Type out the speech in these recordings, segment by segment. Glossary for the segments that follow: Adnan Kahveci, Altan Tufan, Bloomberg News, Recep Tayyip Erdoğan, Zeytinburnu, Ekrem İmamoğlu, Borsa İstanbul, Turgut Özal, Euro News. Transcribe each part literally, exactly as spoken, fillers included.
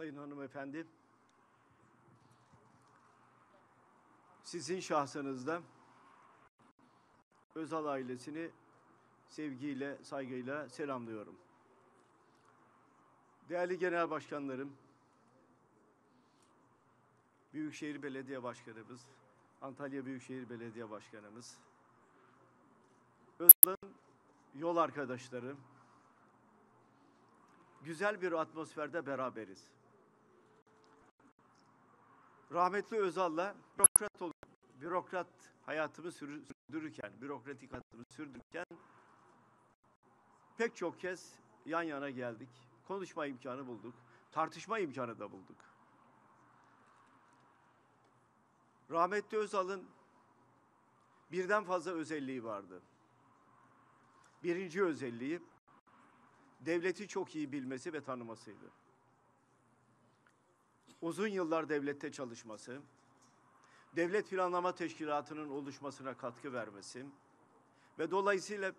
Sayın hanımefendi, sizin şahsınızda Özal ailesini sevgiyle, saygıyla selamlıyorum. Değerli genel başkanlarım, Büyükşehir Belediye Başkanımız, Antalya Büyükşehir Belediye Başkanımız, Özal'ın yol arkadaşları, güzel bir atmosferde beraberiz. Rahmetli Özal'la bürokrat olup, bürokrat hayatımı sürdürürken, bürokratik hayatımı sürdürürken pek çok kez yan yana geldik. Konuşma imkanı bulduk. Tartışma imkanı da bulduk. Rahmetli Özal'ın birden fazla özelliği vardı. Birinci özelliği devleti çok iyi bilmesi ve tanımasıydı. Uzun yıllar devlette çalışması, devlet planlama teşkilatının oluşmasına katkı vermesi ve dolayısıyla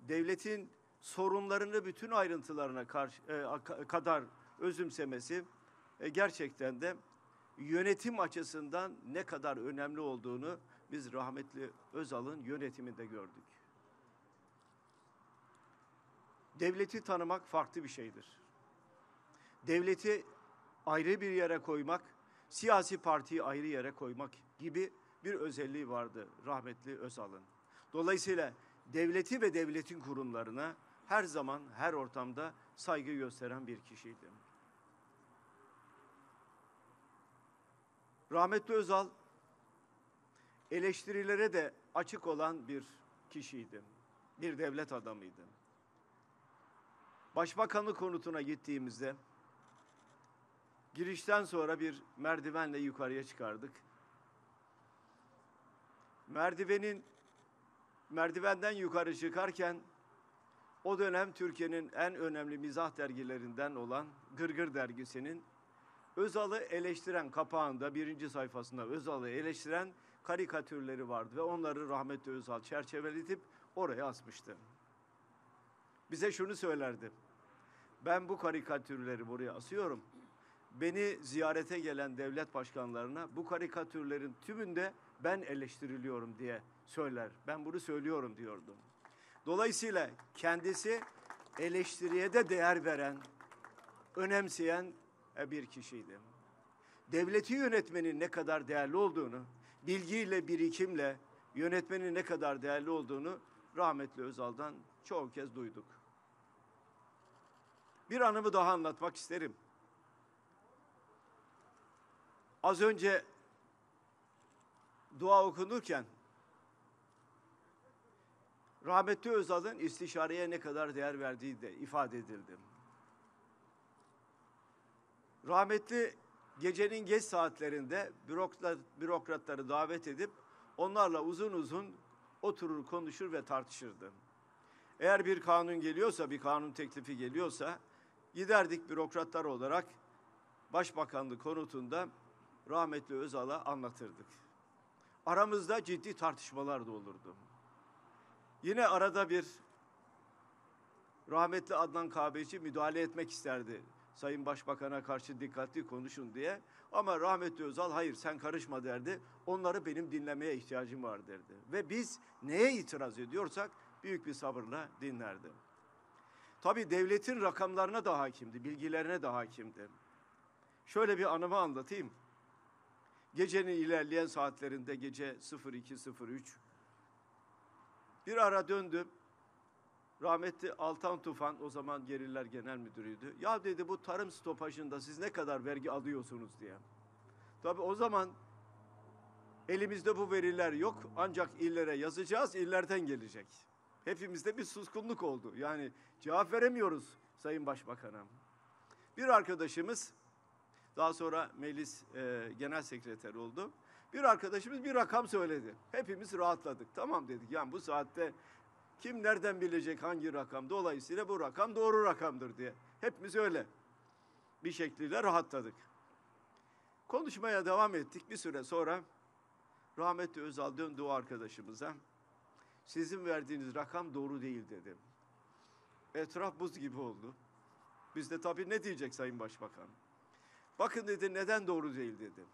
devletin sorunlarını bütün ayrıntılarına karşı, e, kadar özümsemesi e, gerçekten de yönetim açısından ne kadar önemli olduğunu biz rahmetli Özal'ın yönetiminde gördük. Devleti tanımak farklı bir şeydir. Devleti ayrı bir yere koymak, siyasi partiyi ayrı yere koymak gibi bir özelliği vardı rahmetli Özal'ın. Dolayısıyla devleti ve devletin kurumlarına her zaman, her ortamda saygı gösteren bir kişiydi. Rahmetli Özal eleştirilere de açık olan bir kişiydi. Bir devlet adamıydı. Başbakanlık konutuna gittiğimizde girişten sonra bir merdivenle yukarıya çıkardık. Merdivenin merdivenden yukarı çıkarken o dönem Türkiye'nin en önemli mizah dergilerinden olan Gırgır dergisinin Özal'ı eleştiren kapağında, birinci sayfasında Özal'ı eleştiren karikatürleri vardı ve onları rahmetli Özal çerçeveletip oraya asmıştı. Bize şunu söylerdi: ben bu karikatürleri buraya asıyorum. Beni ziyarete gelen devlet başkanlarına bu karikatürlerin tümünde ben eleştiriliyorum diye söyler. Ben bunu söylüyorum diyordum. Dolayısıyla kendisi eleştiriye de değer veren, önemseyen bir kişiydi. Devleti yönetmenin ne kadar değerli olduğunu, bilgiyle, birikimle yönetmenin ne kadar değerli olduğunu rahmetli Özal'dan çoğu kez duyduk. Bir anımı daha anlatmak isterim. Az önce dua okunurken rahmetli Özal'ın istişareye ne kadar değer verdiği de ifade edildi. Rahmetli gecenin geç saatlerinde bürokrat, bürokratları davet edip onlarla uzun uzun oturur, konuşur ve tartışırdı. Eğer bir kanun geliyorsa, bir kanun teklifi geliyorsa giderdik bürokratlar olarak Başbakanlık konutunda rahmetli Özal'a anlatırdık. Aramızda ciddi tartışmalar da olurdu. Yine arada bir rahmetli Adnan Kahveci müdahale etmek isterdi. Sayın Başbakan'a karşı dikkatli konuşun diye. Ama rahmetli Özal hayır sen karışma derdi. Onları benim dinlemeye ihtiyacım var derdi. Ve biz neye itiraz ediyorsak büyük bir sabırla dinlerdi. Tabii devletin rakamlarına da hakimdi, bilgilerine de hakimdi. Şöyle bir anımı anlatayım. Gecenin ilerleyen saatlerinde gece iki üç bir ara döndüm. Rahmetli Altan Tufan o zaman Geriller Genel Müdürüydü. Ya dedi bu tarım stopajında siz ne kadar vergi alıyorsunuz diye. Tabii o zaman elimizde bu veriler yok ancak illere yazacağız, illerden gelecek. Hepimizde bir suskunluk oldu. Yani cevap veremiyoruz Sayın Başbakanım. Bir arkadaşımız daha sonra meclis e, genel sekreteri oldu. Bir arkadaşımız bir rakam söyledi. Hepimiz rahatladık. Tamam dedik. Yani bu saatte kim nereden bilecek hangi rakam? Dolayısıyla bu rakam doğru rakamdır diye. Hepimiz öyle bir şekliyle rahatladık. Konuşmaya devam ettik. Bir süre sonra rahmetli Özal döndü o arkadaşımıza. Sizin verdiğiniz rakam doğru değil dedi. Etraf buz gibi oldu. Biz de tabii ne diyecek Sayın Başbakan? Bakın dedi, neden doğru değil dedi.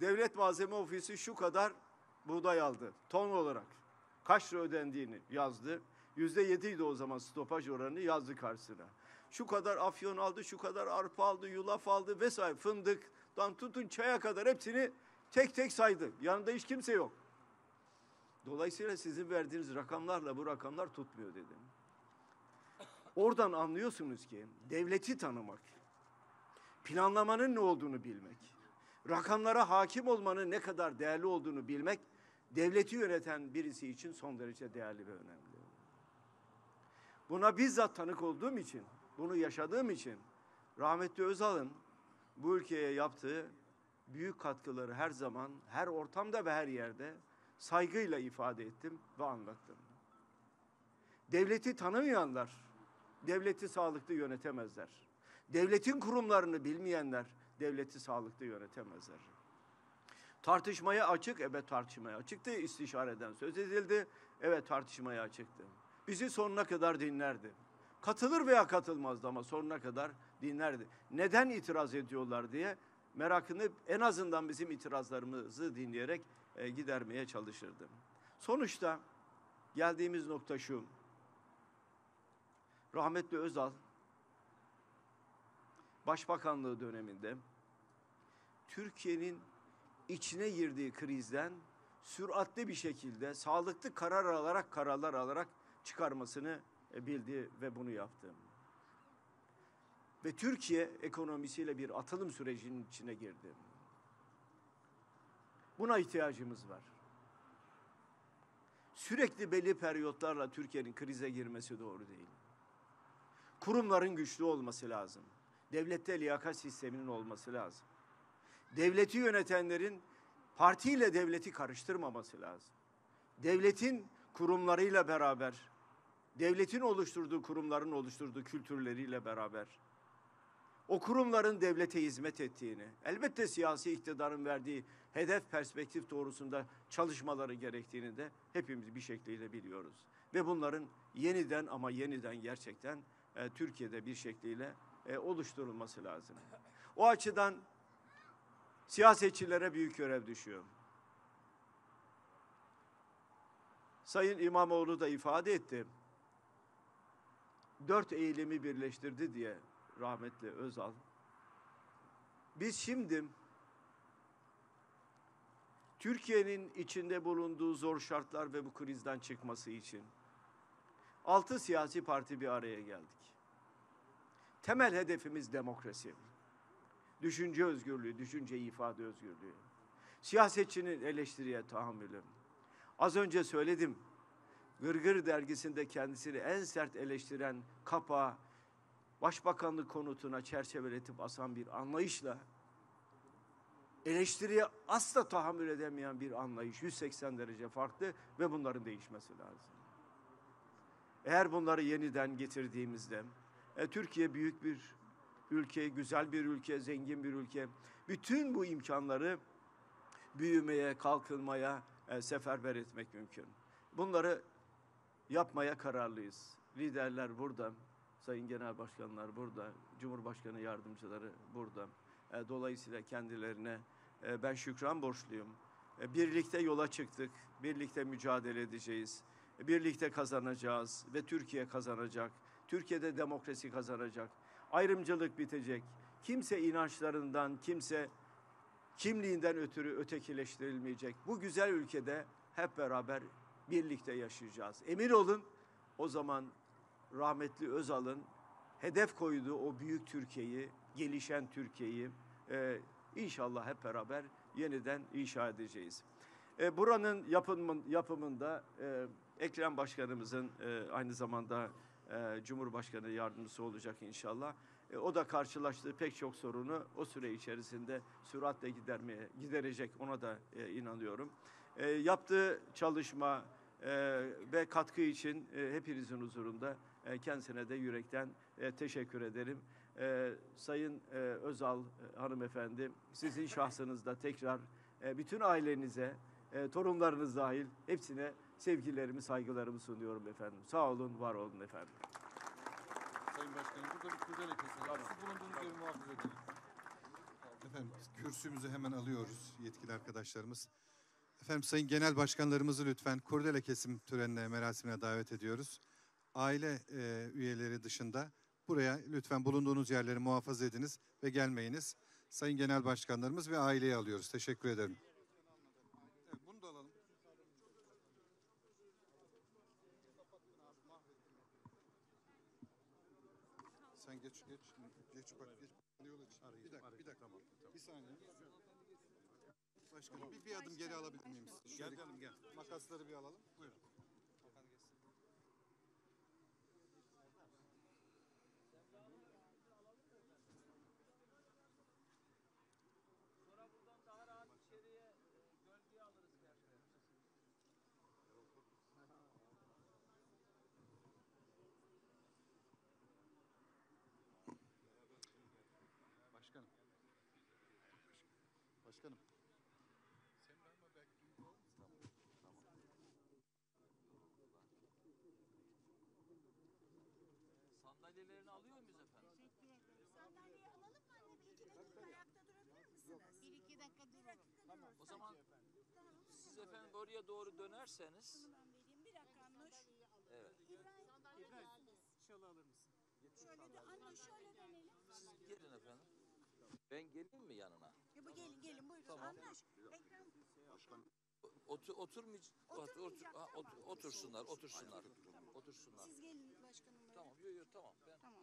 Devlet Malzeme Ofisi şu kadar buğday aldı ton olarak. Kaç lira ödendiğini yazdı. Yüzde yediydi o zaman stopaj oranı, yazdı karşısına. Şu kadar afyon aldı, şu kadar arpa aldı, yulaf aldı vesaire, fındıktan tutun çaya kadar hepsini tek tek saydı. Yanında hiç kimse yok. Dolayısıyla sizin verdiğiniz rakamlarla bu rakamlar tutmuyor dedim. Oradan anlıyorsunuz ki devleti tanımak, planlamanın ne olduğunu bilmek, rakamlara hakim olmanın ne kadar değerli olduğunu bilmek, devleti yöneten birisi için son derece değerli ve önemli. Buna bizzat tanık olduğum için, bunu yaşadığım için rahmetli Özal'ın bu ülkeye yaptığı büyük katkıları her zaman, her ortamda ve her yerde saygıyla ifade ettim ve anlattım. Devleti tanımayanlar, devleti sağlıklı yönetemezler. Devletin kurumlarını bilmeyenler, devleti sağlıklı yönetemezler. Tartışmaya açık, evet tartışmaya açıktı. İstişareden söz edildi, evet tartışmaya açıktı. Bizi sonuna kadar dinlerdi. Katılır veya katılmazdı ama sonuna kadar dinlerdi. Neden itiraz ediyorlar diye merakını en azından bizim itirazlarımızı dinleyerek e, gidermeye çalışırdı. Sonuçta geldiğimiz nokta şu. Rahmetli Özal Başbakanlığı döneminde Türkiye'nin içine girdiği krizden süratli bir şekilde sağlıklı karar alarak kararlar alarak çıkarmasını bildi ve bunu yaptı. Ve Türkiye ekonomisiyle bir atılım sürecinin içine girdi. Buna ihtiyacımız var. Sürekli belli periyotlarla Türkiye'nin krize girmesi doğru değil. Kurumların güçlü olması lazım. Devlette liyakat sisteminin olması lazım. Devleti yönetenlerin partiyle devleti karıştırmaması lazım. Devletin kurumlarıyla beraber, devletin oluşturduğu kurumların oluşturduğu kültürleriyle beraber, o kurumların devlete hizmet ettiğini, elbette siyasi iktidarın verdiği hedef perspektif doğrusunda çalışmaları gerektiğini de hepimiz bir şekliyle biliyoruz. Ve bunların yeniden ama yeniden gerçekten e, Türkiye'de bir şekliyle e, oluşturulması lazım. O açıdan siyasetçilere büyük görev düşüyor. Sayın İmamoğlu da ifade etti. Dört eğilimi birleştirdi diye rahmetli Özal. Biz şimdi Türkiye'nin içinde bulunduğu zor şartlar ve bu krizden çıkması için altı siyasi parti bir araya geldik. Temel hedefimiz demokrasi. Düşünce özgürlüğü, düşünceyi ifade özgürlüğü. Siyasetçinin eleştiriye tahammülü. Az önce söyledim, Gırgır dergisinde kendisini en sert eleştiren kapağı Başbakanlık konutuna çerçeveletip asan bir anlayışla eleştiriye asla tahammül edemeyen bir anlayış yüz seksen derece farklı ve bunların değişmesi lazım. Eğer bunları yeniden getirdiğimizde e, Türkiye büyük bir ülke, güzel bir ülke, zengin bir ülke. Bütün bu imkanları büyümeye, kalkınmaya E, seferber etmek mümkün. Bunları yapmaya kararlıyız. Liderler burada, Sayın Genel Başkanlar burada, Cumhurbaşkanı yardımcıları burada. E, dolayısıyla kendilerine e, ben şükran borçluyum. E, birlikte yola çıktık, birlikte mücadele edeceğiz, e, birlikte kazanacağız ve Türkiye kazanacak. Türkiye'de demokrasi kazanacak, ayrımcılık bitecek. Kimse inançlarından, kimse kimliğinden ötürü ötekileştirilmeyecek. Bu güzel ülkede hep beraber birlikte yaşayacağız. Emin olun o zaman rahmetli Özal'ın hedef koyduğu o büyük Türkiye'yi, gelişen Türkiye'yi e, inşallah hep beraber yeniden inşa edeceğiz. E, buranın yapımın, yapımında e, Ekrem Başkanımızın e, aynı zamanda e, Cumhurbaşkanı yardımcısı olacak inşallah. O da karşılaştığı pek çok sorunu o süre içerisinde süratle gidermeye giderecek, ona da e, inanıyorum. E, yaptığı çalışma e, ve katkı için e, hepinizin huzurunda e, kendisine de yürekten e, teşekkür ederim. E, Sayın e, Özal e, hanımefendi, sizin şahsınızda tekrar e, bütün ailenize, e, torunlarınız dahil hepsine sevgilerimi, saygılarımı sunuyorum efendim. Sağ olun, var olun efendim. Sayın Başkanım, burada bir kurda lekesi var. Siz bulunduğunuz evi muhafaza edin. kürsümüzü hemen alıyoruz yetkili arkadaşlarımız. Efendim sayın genel başkanlarımızı lütfen kurdele kesim törenine, merasimine davet ediyoruz. Aile e, üyeleri dışında buraya lütfen bulunduğunuz yerleri muhafaza ediniz ve gelmeyiniz. Sayın genel başkanlarımız ve aileyi alıyoruz. Teşekkür ederim. Sen geç geç geç bak geç bir dakika bir dakika tamam, tamam. Bir saniye. Başkanım tamam. bir, bir adım geri alabilir miyim? Gel canım gel. Makasları bir alalım. Buyurun. Başkanım. Sandalyelerini alıyor muyuz efendim? Sandalyeyi alalım mı anne? Bir iki dakika ayakta durabilir misiniz? Bir iki dakika durun. Tamam. O zaman siz efendim oraya doğru dönerseniz. Bir dakika Nuş. Evet. İbrahim. İbrahim. Şöyle alır mısın? Şöyle de anne şöyle dönelim. Siz gelin efendim. Ben geleyim mi yanına? Ya bu gelin gelin buyurun. Tamam. Anlaş. Ekrem. Otur oturmayacak. Otur, otur, otur, otursunlar, otursunlar. Tamam. Otursunlar. Siz gelin başkanım. Tamam. Yok yok tamam. Ben... Tamam.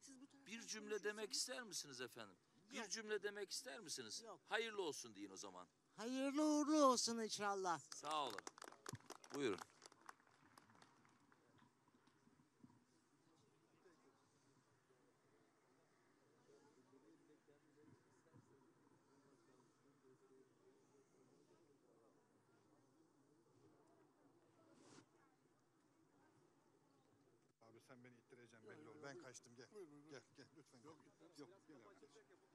Siz bu tarafa. Bir cümle demek ister misiniz efendim? Bir yok. Cümle demek ister misiniz? Yok. Hayırlı olsun deyin o zaman. Hayırlı uğurlu olsun inşallah. Sağ olun. Buyurun. Sen beni ittireceğim belli ol. Ben kaçtım gel. Buyur, buyur. Gel gel lütfen. Yok gel. Yok gel abi.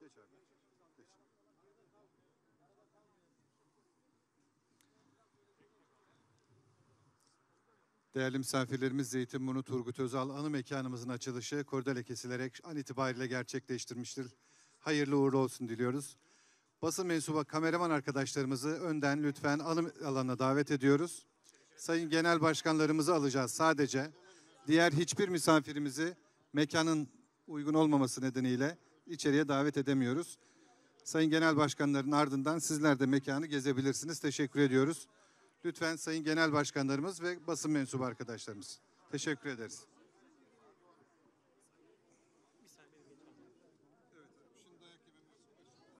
Geç. Geç abi. Geç. Değerli misafirlerimiz, Zeytinburnu Turgut Özal anı mekanımızın açılışı kordele kesilerek an itibariyle gerçekleştirmiştir. Hayırlı uğurlu olsun diliyoruz. Basın mensubu kameraman arkadaşlarımızı önden lütfen anı alanına davet ediyoruz. Sayın genel başkanlarımızı alacağız sadece. Diğer hiçbir misafirimizi mekanın uygun olmaması nedeniyle içeriye davet edemiyoruz. Sayın Genel Başkanların ardından sizler de mekanı gezebilirsiniz. Teşekkür ediyoruz. Lütfen Sayın Genel Başkanlarımız ve basın mensubu arkadaşlarımız. Teşekkür ederiz.